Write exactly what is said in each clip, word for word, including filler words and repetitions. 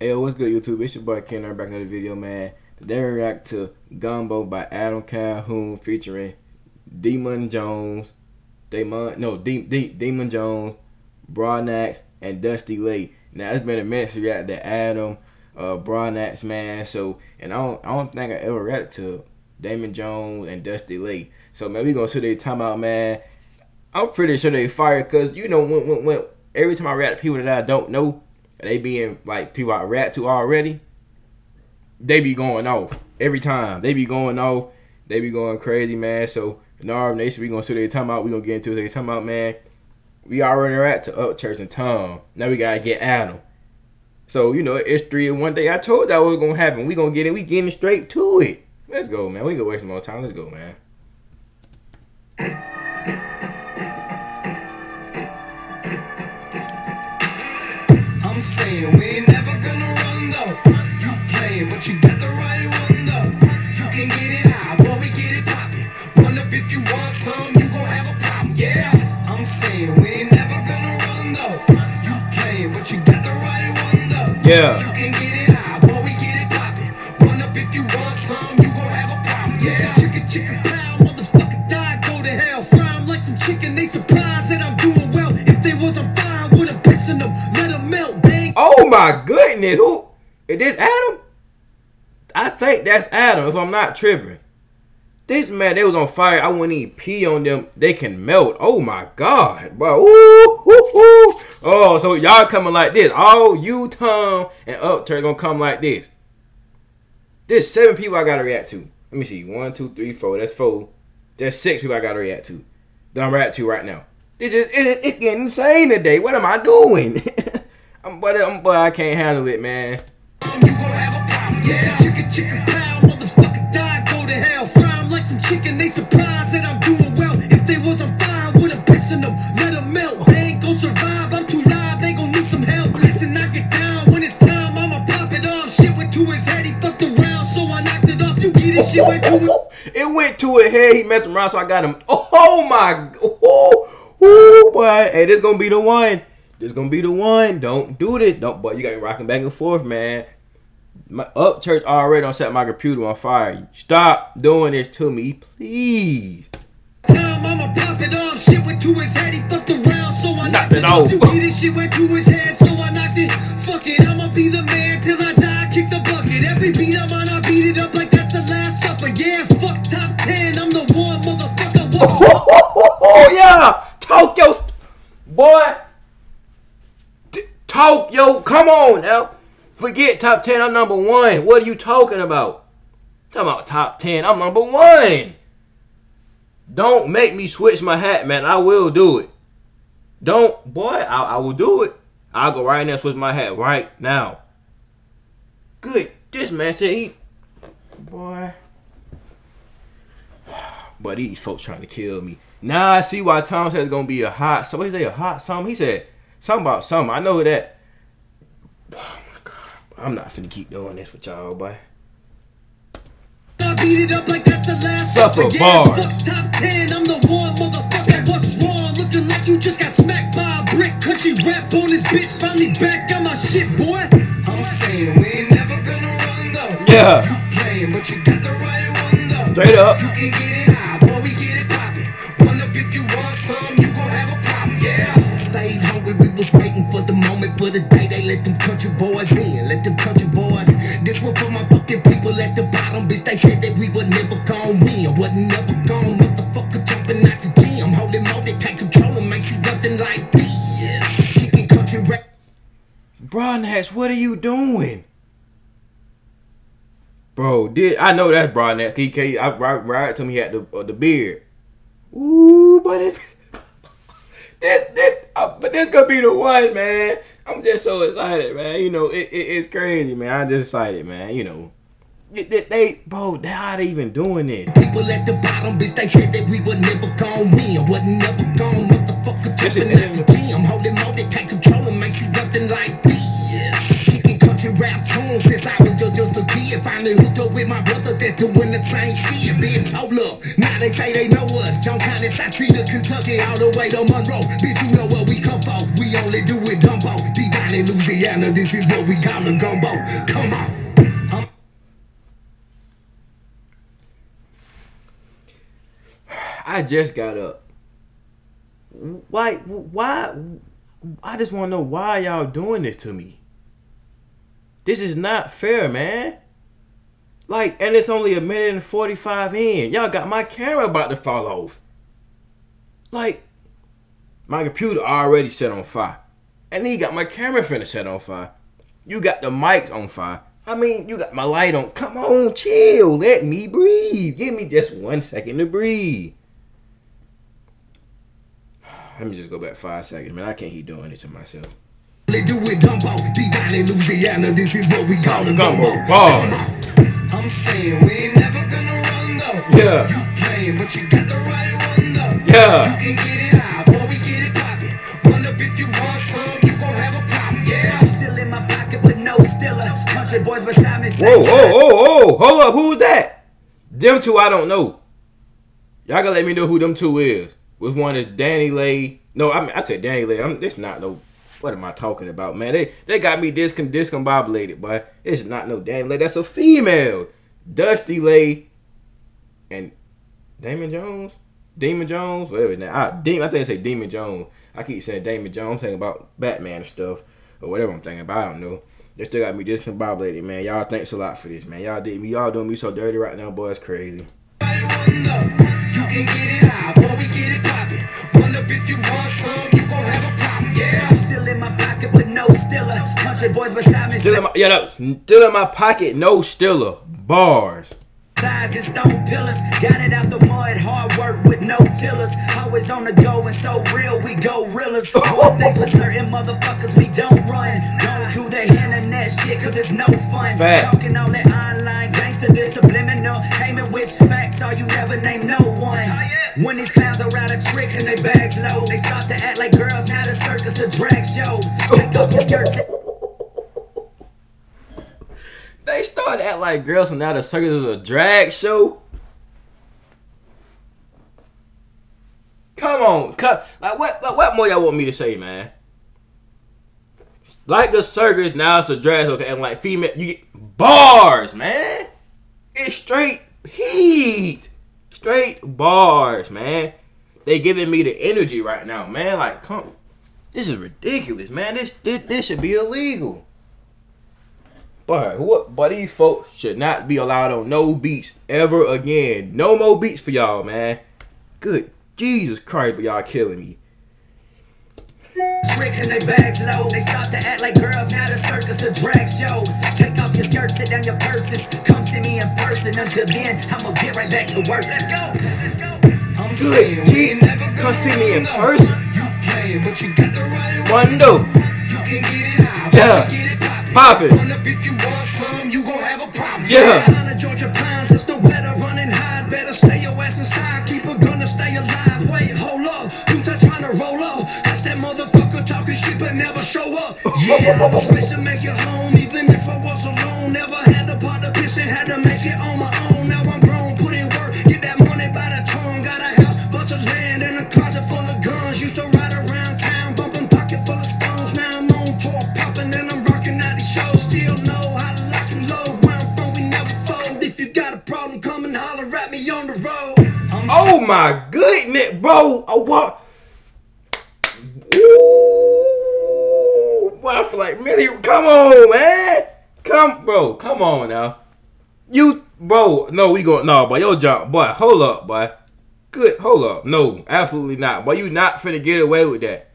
Hey, what's good, YouTube? It's your boy King Narvice back in another video, man. Today we react to Gumbo by Adam Calhoun featuring Demun Jones, Demun, no, De, De, Demun Jones, Brodnax, and Dusty Leigh. Now it's been a minute since we got the Adam, uh, Brodnax, man. So, and I don't, I don't think I ever read it to Demun Jones and Dusty Leigh. So maybe we gonna see their time out, man. I'm pretty sure they fired, cause you know when, when, when every time I react to people that I don't know, they being like people I react to already, they be going off every time. They be going off. They be going crazy, man. So Narv Nation, we gonna see their time out. We gonna get into their time out, man. We already react to Upchurch and Tom. Now we gotta get Adam. So you know it's three in one day. I told y'all what was gonna happen. We gonna get it. We getting straight to it. Let's go, man. We gonna waste more time. Let's go, man. I'm saying we ain't never gonna run though. You playing, but you got the right one though. You can get it out, boy. We get it poppin'. Run up if you want some. You gon' have a problem, yeah. I'm saying we ain't never gonna run though. You playing, but you got the right one though. Yeah. You can get it out, boy. We get it poppin'. Run up if you want some. You gon' have a problem, yeah. Mister Chicken, chicken plow, motherfucker die, go to hell. Fry 'em like some chicken. They surprised that I'm doing well. If they wasn't fine, would've pissing them. Let them melt. Oh my goodness, who is this? Adam? I think that's Adam, if I'm not tripping. This man, they was on fire. I wouldn't even pee on them. They can melt. Oh my God, bro. Ooh, ooh, ooh. Oh, so y'all coming like this. All you, Tom, and Upchurch gonna come like this. There's seven people I gotta react to. Let me see. One, two, three, four. That's four. There's six people I gotta react to. That I'm react to right now. This is it's, it's getting insane today. What am I doing? I'm but I'm but I can't handle it, man. You gon' have a problem, yeah. Chicken, chicken plow, motherfucker die, go to hell. Fry 'em like some chicken, they surprised that I'm doing well. If they wasn't fine, would've pissing them, let them melt. They ain't gon' survive, I'm too live, they gon' need some help. Listen, knock it down, when it's time, I'ma pop it off. Shit went to his head, he fucked around, so I knocked it off. You get it, shit went to his It went to his head, he messed around, so I got him. Oh my, oh, oh boy, hey, this gonna be the one. This gonna be the one. Don't do this. Don't, but you got me rocking back and forth, man. My Upchurch already don't set my computer on fire. Stop doing this to me, please. Time I'ma pop it off. Shit went to his head. He fucked around, so I knocked it off. You get it, shit went to his head, so I knocked it. Fuck it, I'ma be the man till I die. Kick the bucket. Every beat I'm on, I beat it up like that's the last supper. Yeah, fuck top ten. I'm the one, motherfucker. Oh yeah, talk your boy. Talk, yo, come on now. Forget top ten, I'm number one. What are you talking about? Talking about top ten, I'm number one. Don't make me switch my hat, man. I will do it. Don't, boy, I, I will do it. I'll go right now and switch my hat right now. Good, this man said he, boy. But these folks trying to kill me. Now I see why Tom said it's going to be a hot, so he said a hot summer, he said, something about something. I know that. Oh my God. I'm not finna keep doing this with y'all, boy. I beat it up like that's the last supper. Yeah, fuck top ten. I'm the one, motherfucker. What's wrong? Looking like you just got smacked by a brick. Country rap on this bitch. Finally back on my shit, boy. I'm saying we ain't never gonna run though. Yeah. You playing, but you got the right one though. Straight up. You can get it out, boy. We get it poppin'. One up if you want some. You gon' have a problem, yeah. Stayed hungry, we was waiting for the moment, for the day they let them country boys in, let them country boys. This one for my fucking people at the bottom, bitch. They said that we were never gon' win, wasn't never gon'. Motherfucker jumping out the gym, holding on, they can't control them, I see nothing like this. Chicken country rap. Brodnax, what are you doing, bro? Did I know that's Brodnax? He, I ride to him, he had the uh, the beard. Ooh, but it. That, that, uh, but that's gonna be the one, man. I'm just so excited, man. You know, it, it it's crazy, man. I'm just excited, man. You know, it, it, they, bro, they, how they even doing this? People at the bottom, bitch, they said that we were never gonna win, wasn't never gonna motherfucker jumping out to team. I'm holding on, they can't control them, I see nothing like this. Chicken country rap tunes since I was just, just a kid. Finally hooked up with my brothers that's doing the same shit, bitch. Hold up, now they say they know us. John Collins, I see the Kentucky all the way to Monroe. Bitch, you know what we come for. We only do it Dumbo. Deep down in Louisiana, this is what we call a gumbo. Come on. I just got up. Why? Why? I just want to know why y'all doing this to me. This is not fair, man. Like, and it's only a minute and forty-five in. Y'all got my camera about to fall off. Like, my computer already set on fire. And then you got my camera finna set on fire. You got the mics on fire. I mean, you got my light on. Come on, chill. Let me breathe. Give me just one second to breathe. Let me just go back five seconds. Man, I can't keep doing it to myself. They do it Dumbo. Deep down in Louisiana, this is what we call a gumbo. I'm saying we ain't never gonna run though. Yeah. You playing, but you got the right one though. Yeah. You can get it out, boy, we get it poppin'. Wonder if you want some, you gon' have a problem. Yeah. I'm still in my pocket with no stiller. Country boys beside me. Whoa, whoa, whoa, whoa. Hold up, who's that? Them two I don't know. Y'all gotta let me know who them two is. Which one is Danny Leigh? No, I mean, I said Danny Leigh. I'm, it's not no... What am I talking about, man? They they got me discom discombobulated, but it's not no Danny Leigh. That's a female. Dusty Leigh and Demun Jones, Demun Jones, whatever. Now I, I think I say Demun Jones. I keep saying Demun Jones. I'm thinking about Batman and stuff or whatever I'm thinking about. I don't know. They still got me discombobulated, man. Y'all thanks a lot for this, man. Y'all did me. Y'all doing me so dirty right now, boy. It's crazy. Boys beside me. Still in my, yeah, no, still in my pocket, no stiller bars. Size and stone pillars, got it out the mud, hard work with no tillers. Always on the go and so real, we go realers. One thing for certain motherfuckers, we don't run. Don't do the internet shit, cause it's no fun. Fact. Talking on that online gangster, this subliminal. Aiming with facts, all you never name no one. When these clowns are out of tricks and they bags low, they start to act like girls, now the circus a drag show. Take up your skirts. They started to act like girls, and now the circus is a drag show. Come on, come, like what? Like what more y'all want me to say, man? Like the circus, now it's a drag show, and like female, you get bars, man. It's straight heat, straight bars, man. They giving me the energy right now, man. Like, come, this is ridiculous, man. This this, this should be illegal. But what? But these folks should not be allowed on no beats ever again. No more beats for y'all, man. Good Jesus Christ, but y'all killing me. Tricks in their bags low. They stop to act like girls. Now the circus a drag show. Take off your skirts, sit down your purses. Come see me in person. Until then, I'ma get right back to work. Let's go. Let's go. I'm good. You never come see me in person. You playing, but you got the right one though. You can get it out. Yeah. Pop it. If you want some, you gon' have a problem. Yeah. Georgia Pines, it's no better run and hide. Better stay your ass inside. Keep a gun to stay alive. Wait, hold up. Who's not trying to roll up? That's that motherfucker talking shit but never show up. Yeah, I was raised to make it home, even if I was alone. Never had a pot of piss and had to make it on my own. Now I'm grown, put in work, get that money by the tongue. Got a house, bunch of land, and a closet full of guns. Used to ride around town, bumping pocket full of stones. Now I'm on tour, popping and I'm still know how to lock and load. Where I'm from, we never fold. If you got a problem, come and holler at me on the road. I'm oh my goodness, bro. I walk. Ooh, boy, I feel like Millie. Come on, man. Come, bro. Come on now. You, bro. No, we going. No, boy. Yo, jump, boy. Hold up, boy. Good. Hold up. No, absolutely not. Boy, you not finna get away with that.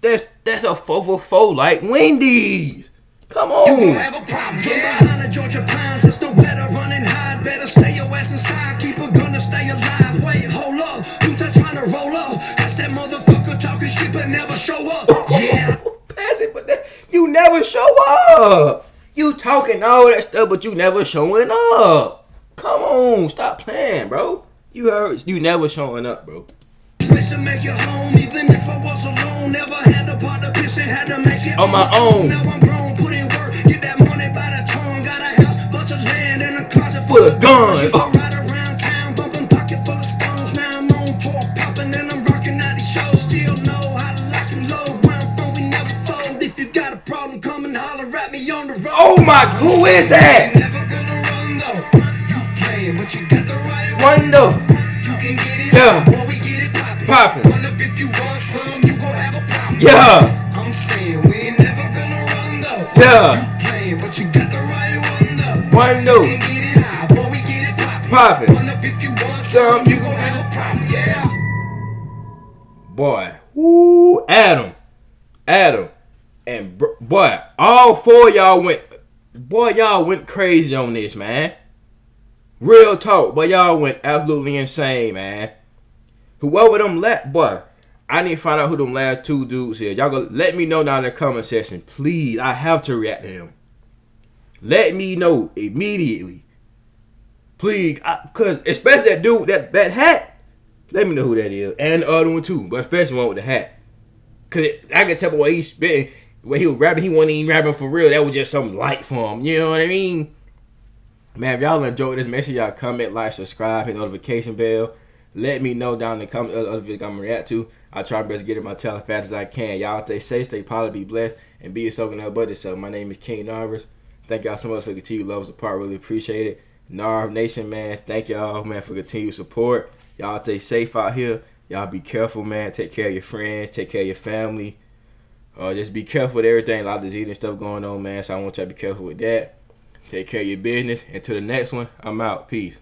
That's that's a four for four like Wendy's. Come on. You have a problem. Yeah. From behind the Georgia Pines, it's no better run and hide. Better stay your ass inside. Keep a gun to stay alive. Wait, hold up. Who's not trying to roll up? That's that motherfucker talking shit but never show up. Yeah. Pass it, but that, you never show up. You talking all that stuff, but you never showing up. Come on, stop playing, bro. You heard, you never showing up, bro. To make it home, even if I was alone, never had a pot of piss and had to make it on my own. Now I'm grown, put in work, get that money by the tongue. Got a house, bunch of land, and a closet full of guns. I ride around town, bumping pocket full of stones. fuck? Who is that? One though. Yeah. Poppin'. Yeah. Yeah. One though. Poppin'. Some you gon' have a problem. Yeah. Boy. Woo. Adam. Adam. And boy, all four of y'all went, boy, y'all went crazy on this, man. Real talk, but y'all went absolutely insane, man. Whoever them last, boy, I need to find out who them last two dudes is. Y'all gonna let me know down in the comment section, please. I have to react to them. Let me know immediately, please, I, cause especially that dude, that that hat. Let me know who that is, and the other one too, but especially one with the hat, cause it, I can tell by what he's been. When he was rapping, he wasn't even rapping for real. That was just some light for him. You know what I mean? Man, if y'all enjoyed this, make sure y'all comment, like, subscribe, hit the notification bell. Let me know down in the comments other videos I'm going to react to. I try best to get in my channel as fast as I can. Y'all stay safe, stay positive, be blessed, and be yourself and everybody. So my name is King Narvice. Thank y'all so much for continued love and support. Really appreciate it. Narv Nation, man, thank y'all, man, for continued support. Y'all stay safe out here. Y'all be careful, man. Take care of your friends. Take care of your family. Uh, just be careful with everything. A lot of disease and stuff going on, man. So I want y'all to be careful with that. Take care of your business. Until the next one, I'm out. Peace.